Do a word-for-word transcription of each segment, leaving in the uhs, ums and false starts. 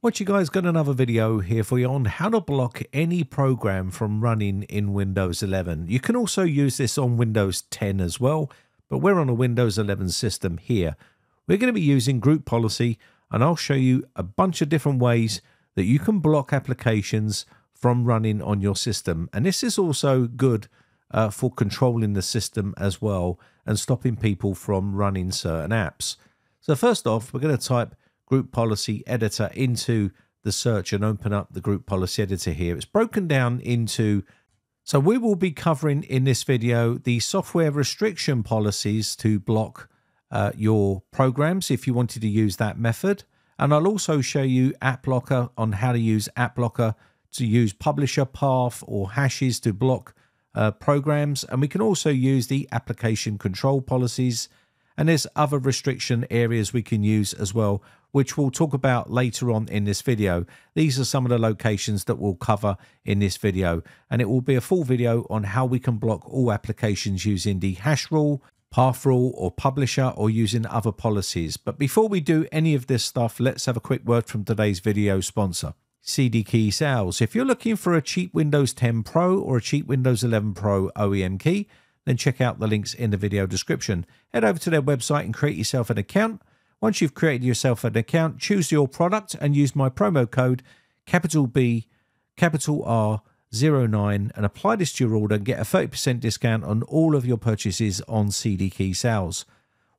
What you guys, got another video here for you on how to block any program from running in Windows eleven. You can also use this on Windows ten as well, but we're on a Windows eleven system here. We're going to be using group policy, and I'll show you a bunch of different ways that you can block applications from running on your system. And this is also good uh, for controlling the system as well and stopping people from running certain apps. So first off, we're going to type group policy editor into the search and open up the group policy editor here. It's broken down into, so we will be covering in this video the software restriction policies to block uh, your programs if you wanted to use that method. And I'll also show you AppLocker, on how to use AppLocker to use publisher path or hashes to block uh, programs. And we can also use the application control policies, and there's other restriction areas we can use as well, which we'll talk about later on in this video. These are some of the locations that we'll cover in this video, and it will be a full video on how we can block all applications using the hash rule, path rule, or publisher, or using other policies. But before we do any of this stuff, let's have a quick word from today's video sponsor, C D Key Sales. If you're looking for a cheap Windows ten Pro or a cheap Windows eleven Pro O E M key, then check out the links in the video description. Head over to their website and create yourself an account. Once you've created yourself an account, choose your product and use my promo code, capital B, capital R, zero nine, and apply this to your order and get a thirty percent discount on all of your purchases on C D Key Sales.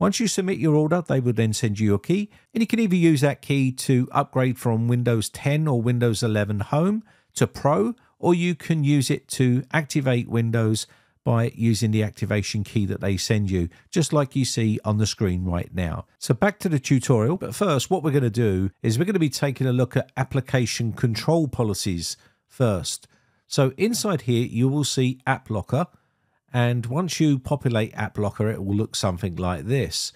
Once you submit your order, they will then send you your key, and you can either use that key to upgrade from Windows ten or Windows eleven Home to Pro, or you can use it to activate Windows by using the activation key that they send you, just like you see on the screen right now. So back to the tutorial, but first what we're going to do is we're going to be taking a look at application control policies first. So inside here you will see AppLocker, and once you populate AppLocker it will look something like this.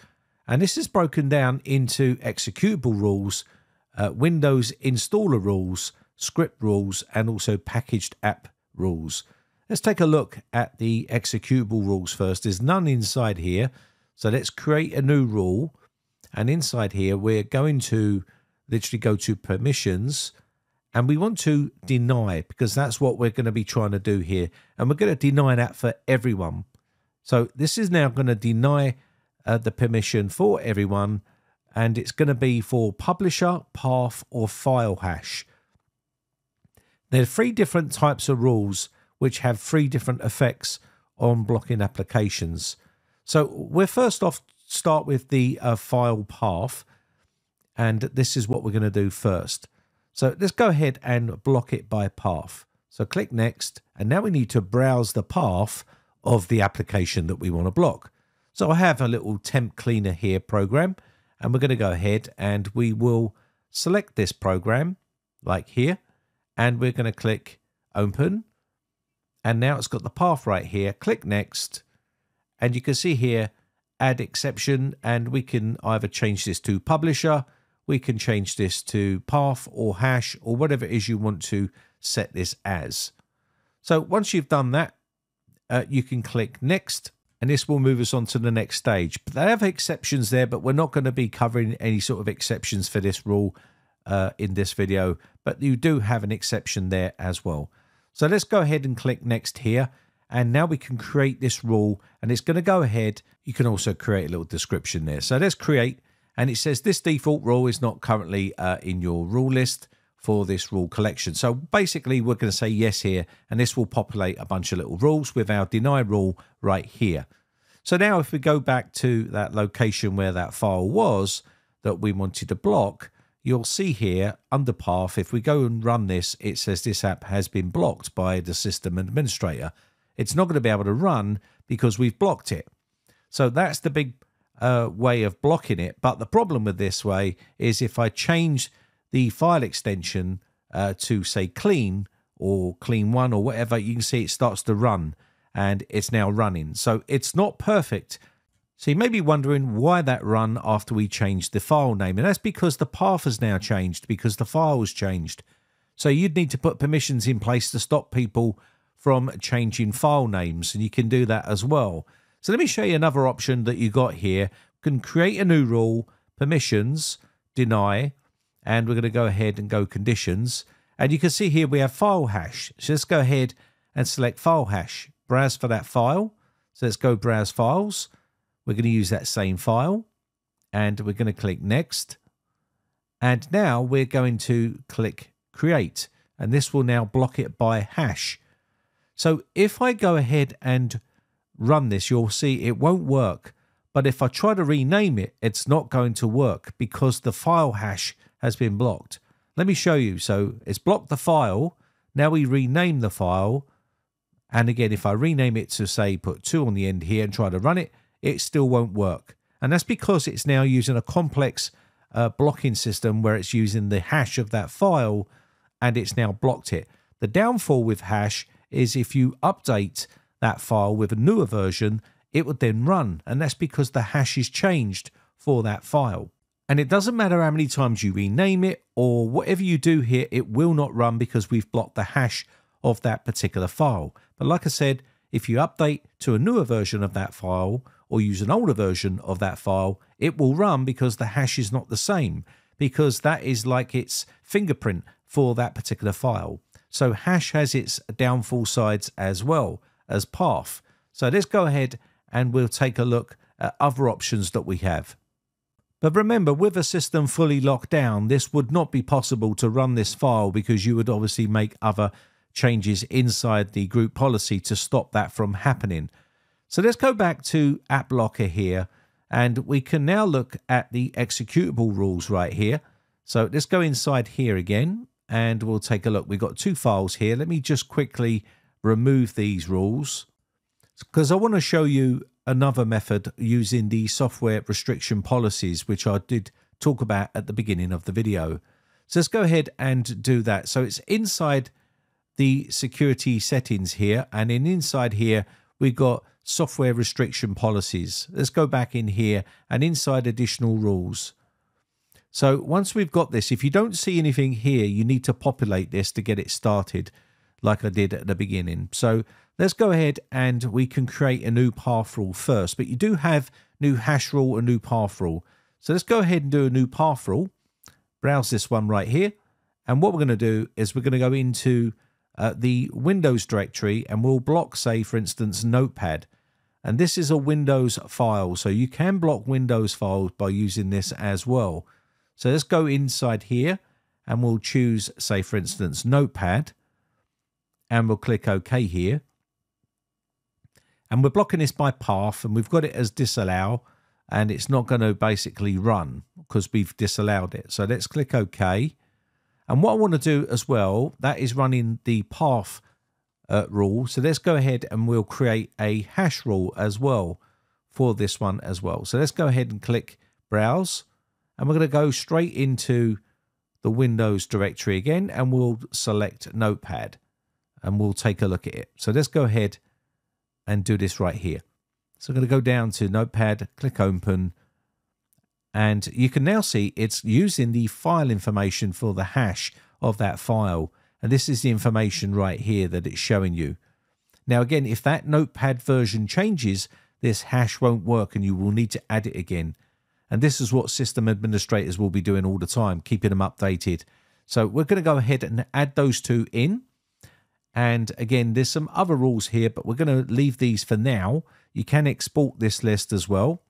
And this is broken down into executable rules, uh, Windows installer rules, script rules, and also packaged app rules. Let's take a look at the executable rules first. There's none inside here. So let's create a new rule. And inside here, we're going to literally go to permissions, and we want to deny, because that's what we're going to be trying to do here. And we're going to deny that for everyone. So this is now going to deny uh, the permission for everyone, and it's going to be for publisher, path, or file hash. There are three different types of rules which have three different effects on blocking applications. So we'll first off start with the uh, file path, and this is what we're going to do first. So let's go ahead and block it by path. So click next, and now we need to browse the path of the application that we want to block. So I have a little temp cleaner here program, and we're going to go ahead and we will select this program like here, and we're going to click open. And now it's got the path right here. Click next, and you can see here add exception, and we can either change this to publisher, we can change this to path or hash, or whatever it is you want to set this as. So once you've done that, uh, you can click next, and this will move us on to the next stage. But they have exceptions there, but we're not going to be covering any sort of exceptions for this rule uh, in this video, but you do have an exception there as well. So let's go ahead and click next here, and now we can create this rule, and it's going to go ahead. You can also create a little description there. So let's create, and it says this default rule is not currently uh, in your rule list for this rule collection. So basically we're going to say yes here, and this will populate a bunch of little rules with our deny rule right here. So now if we go back to that location where that file was that we wanted to block, you'll see here under path, if we go and run this, it says this app has been blocked by the system administrator. It's not going to be able to run because we've blocked it. So that's the big uh, way of blocking it. But the problem with this way is if I change the file extension uh, to say clean or clean one or whatever, you can see it starts to run, and it's now running. So it's not perfect. So you may be wondering why that run after we changed the file name, and that's because the path has now changed, because the file has changed. So you'd need to put permissions in place to stop people from changing file names, and you can do that as well. So let me show you another option that you got here. You can create a new rule, permissions, deny, and we're going to go ahead and go conditions. And you can see here we have file hash. So let's go ahead and select file hash, browse for that file. So let's go browse files. We're going to use that same file and we're going to click next. And now we're going to click create, and this will now block it by hash. So if I go ahead and run this, you'll see it won't work. But if I try to rename it, it's not going to work because the file hash has been blocked. Let me show you. So it's blocked the file. Now we rename the file. And again, if I rename it to say put two on the end here and try to run it, it still won't work. And that's because it's now using a complex uh, blocking system where it's using the hash of that file and it's now blocked it. The downfall with hash is if you update that file with a newer version, it would then run. And that's because the hash is changed for that file. And it doesn't matter how many times you rename it or whatever you do here, it will not run because we've blocked the hash of that particular file. But like I said, if you update to a newer version of that file or use an older version of that file, it will run because the hash is not the same, because that is like its fingerprint for that particular file. So hash has its downfall sides as well as path. So let's go ahead and we'll take a look at other options that we have. But remember, with a system fully locked down, this would not be possible to run this file because you would obviously make other changes inside the group policy to stop that from happening. So let's go back to AppLocker here, and we can now look at the executable rules right here. So let's go inside here again, and we'll take a look. We've got two files here. Let me just quickly remove these rules because I want to show you another method using the software restriction policies, which I did talk about at the beginning of the video. So let's go ahead and do that. So it's inside the security settings here, and in inside here we've got software restriction policies. Let's go back in here and inside additional rules. So once we've got this, if you don't see anything here, you need to populate this to get it started like I did at the beginning. So let's go ahead and we can create a new path rule first, but you do have new hash rule and new path rule. So let's go ahead and do a new path rule, browse this one right here. And what we're going to do is we're going to go into uh, the Windows directory and we'll block, say, for instance, Notepad. And this is a Windows file. So you can block Windows files by using this as well. So let's go inside here and we'll choose, say, for instance, Notepad. And we'll click OK here. And we're blocking this by path, and we've got it as disallow, and it's not going to basically run because we've disallowed it. So let's click OK. And what I want to do as well, that is running the path uh, rule. So let's go ahead and we'll create a hash rule as well for this one as well. So let's go ahead and click browse, and we're going to go straight into the Windows directory again, and we'll select Notepad. And we'll take a look at it. So let's go ahead and do this right here. So I'm going to go down to Notepad, click open, and you can now see it's using the file information for the hash of that file. And this is the information right here that it's showing you. Now again, if that Notepad version changes, this hash won't work and you will need to add it again. And this is what system administrators will be doing all the time, keeping them updated. So we're going to go ahead and add those two in. And again, there's some other rules here, but we're going to leave these for now. You can export this list as well.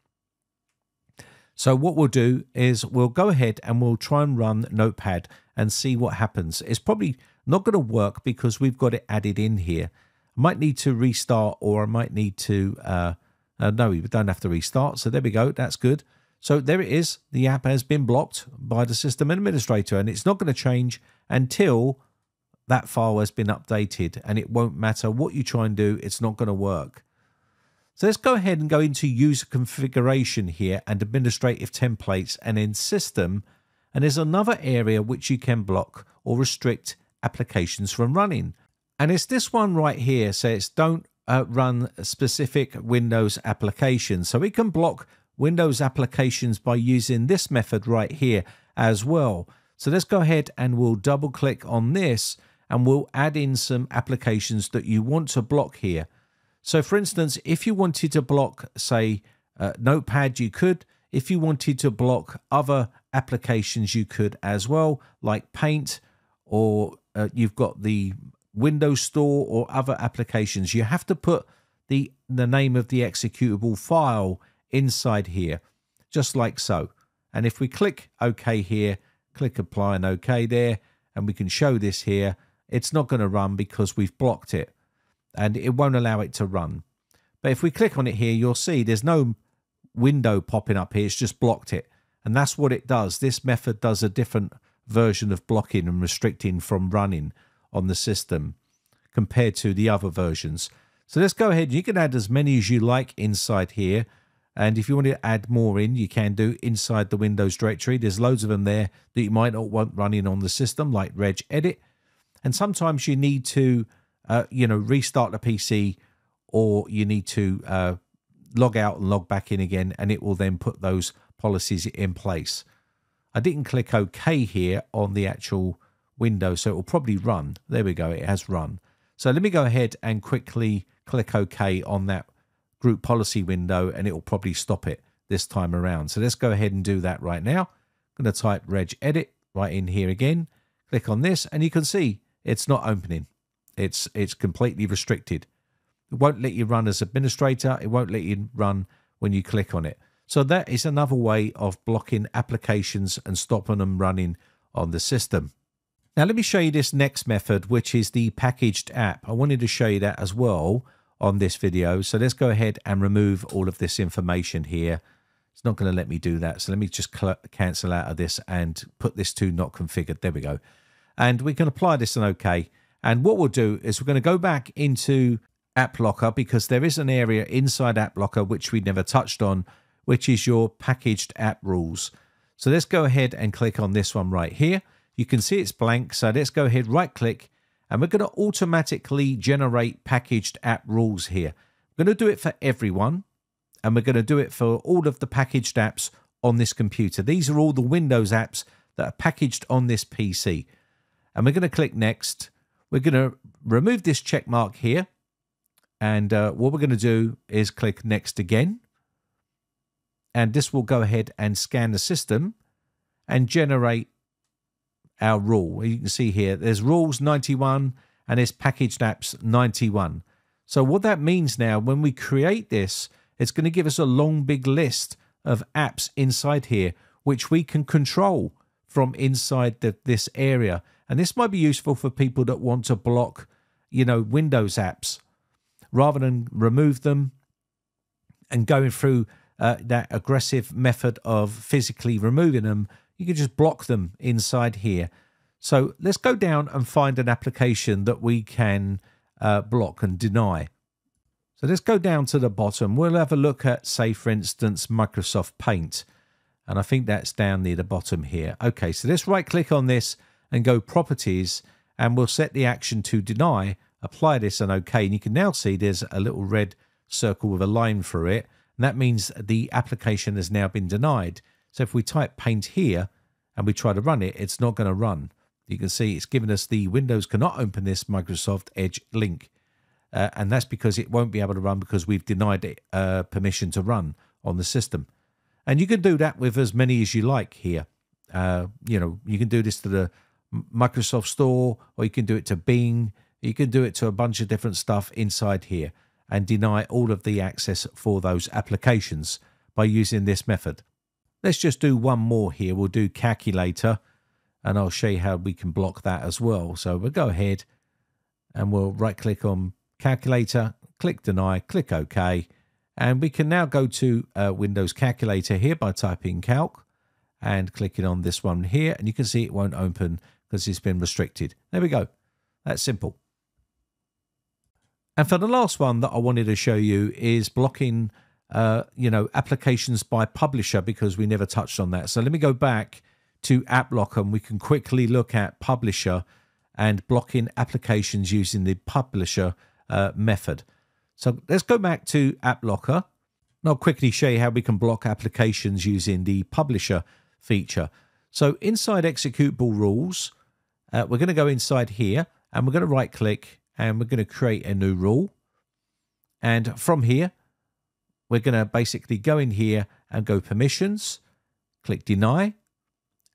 So what we'll do is we'll go ahead and we'll try and run Notepad and see what happens. It's probably not going to work because we've got it added in here. I might need to restart, or I might need to, uh, uh, no, we don't have to restart. So there we go. That's good. So there it is. The app has been blocked by the system administrator, and it's not going to change until that file has been updated, and it won't matter what you try and do, it's not going to work. So let's go ahead and go into user configuration here and administrative templates, and in system, and there's another area which you can block or restrict applications from running. And it's this one right here, so it's don't uh, run specific Windows applications. So we can block Windows applications by using this method right here as well. So let's go ahead and we'll double click on this, and we'll add in some applications that you want to block here. So for instance, if you wanted to block, say, uh, Notepad, you could. If you wanted to block other applications you could as well, like Paint, or uh, you've got the Windows Store or other applications. You have to put the, the name of the executable file inside here, just like so. And if we click OK here, click Apply and OK there, and we can show this here, it's not going to run because we've blocked it, and it won't allow it to run. But if we click on it here, you'll see there's no window popping up here, it's just blocked it. And that's what it does. This method does a different version of blocking and restricting from running on the system compared to the other versions. So let's go ahead. You can add as many as you like inside here. And if you want to add more in, you can do inside the Windows directory. There's loads of them there that you might not want running on the system, like regedit. And sometimes you need to, uh, you know, restart the P C, or you need to uh, log out and log back in again, and it will then put those policies in place. I didn't click OK here on the actual window, so it will probably run. There we go, it has run. So let me go ahead and quickly click OK on that group policy window, and it will probably stop it this time around. So let's go ahead and do that right now. I'm going to type regedit right in here again, click on this, and you can see it's not opening. It's, it's completely restricted. It won't let you run as administrator. It won't let you run when you click on it. So that is another way of blocking applications and stopping them running on the system. Now let me show you this next method, which is the packaged app. I wanted to show you that as well on this video. So let's go ahead and remove all of this information here. It's not going to let me do that. So let me just cancel out of this and put this to not configured. There we go. And we can apply this and OK. And what we'll do is we're going to go back into AppLocker, because there is an area inside AppLocker which we never touched on, which is your packaged app rules. So let's go ahead and click on this one right here. You can see it's blank, so let's go ahead, right click, and we're going to automatically generate packaged app rules here. We're going to do it for everyone, and we're going to do it for all of the packaged apps on this computer. These are all the Windows apps that are packaged on this P C. And we're going to click next. We're going to remove this check mark here. And uh, what we're going to do is click next again. And this will go ahead and scan the system and generate our rule. You can see here, there's rules ninety-one and there's packaged apps ninety-one. So what that means now, when we create this, it's going to give us a long, big list of apps inside here, which we can control from inside the, this area. And this might be useful for people that want to block, you know, Windows apps, rather than remove them and going through uh, that aggressive method of physically removing them. You can just block them inside here. So let's go down and find an application that we can uh, block and deny. So let's go down to the bottom. We'll have a look at, say, for instance, Microsoft Paint. And I think that's down near the bottom here. Okay, so let's right-click on this and go Properties, and we'll set the action to Deny. Apply this and OK, and you can now see there's a little red circle with a line through it, and that means the application has now been denied. So if we type Paint here and we try to run it, it's not going to run. You can see it's given us the Windows cannot open this Microsoft Edge link, uh, and that's because it won't be able to run because we've denied it uh, permission to run on the system. And you can do that with as many as you like here. Uh, you know, you can do this to the Microsoft Store, or you can do it to Bing. You can do it to a bunch of different stuff inside here and deny all of the access for those applications by using this method. Let's just do one more here. We'll do calculator, and I'll show you how we can block that as well. So we'll go ahead and we'll right click on calculator, click deny, click OK. And we can now go to uh, Windows calculator here by typing calc and clicking on this one here. And you can see it won't open because it's been restricted. There we go. That's simple. And for the last one that I wanted to show you is blocking, uh, you know, applications by publisher, because we never touched on that. So let me go back to AppLocker, and we can quickly look at publisher and blocking applications using the publisher uh, method. So let's go back to AppLocker, and I'll quickly show you how we can block applications using the publisher feature. So inside executable rules, uh, we're going to go inside here, and we're going to right click, and we're going to create a new rule. And from here, we're going to basically go in here and go permissions, click deny,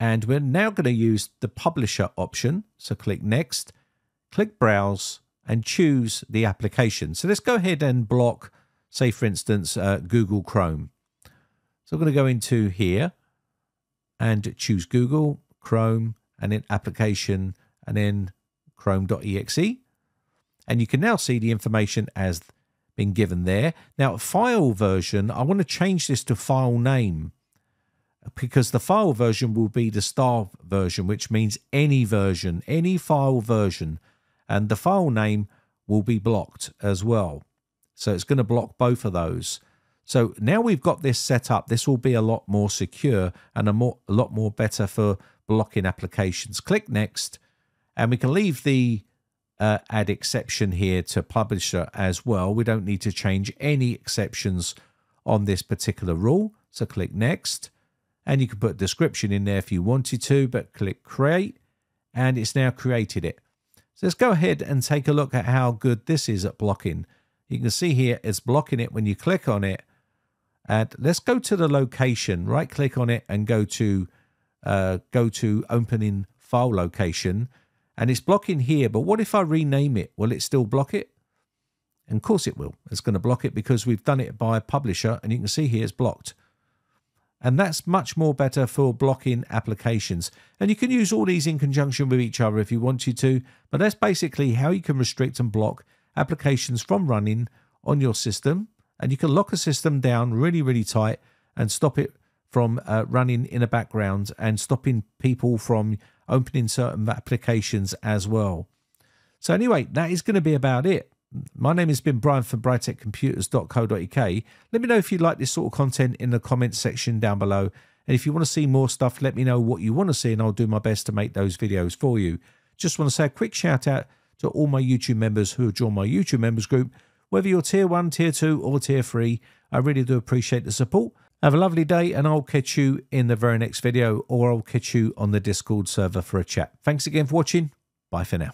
And we're now going to use the publisher option. So click next, click browse and choose the application. So let's go ahead and block, say for instance, uh, Google Chrome. So I'm going to go into here and choose Google Chrome and then application and then Chrome dot E X E. And you can now see the information as been given there. Now file version, I want to change this to file name, because the file version will be the star version, which means any version, any file version, and the file name will be blocked as well. So it's going to block both of those. So now we've got this set up, this will be a lot more secure and a, more, a lot more better for blocking applications. Click next, and we can leave the uh, add exception here to publisher as well. We don't need to change any exceptions on this particular rule. So click next. And you can put a description in there if you wanted to, but click create, and it's now created it. So let's go ahead and take a look at how good this is at blocking. You can see here it's blocking it when you click on it. And let's go to the location, right click on it and go to uh, go to opening file location. And it's blocking here, but what if I rename it? Will it still block it? And of course it will. It's going to block it because we've done it by publisher, and you can see here it's blocked. And that's much more better for blocking applications. And you can use all these in conjunction with each other if you wanted to, but that's basically how you can restrict and block applications from running on your system. And you can lock a system down really, really tight and stop it from uh, running in the background and stopping people from opening certain applications as well. So anyway, that is going to be about it. My name has been Brian from bright tech computers dot co dot U K. Let me know if you like this sort of content in the comments section down below. And if you want to see more stuff, let me know what you want to see and I'll do my best to make those videos for you. Just want to say a quick shout out to all my YouTube members who have joined my YouTube members group. Whether you're tier one, tier two or tier three, I really do appreciate the support. Have a lovely day and I'll catch you in the very next video, or I'll catch you on the Discord server for a chat. Thanks again for watching. Bye for now.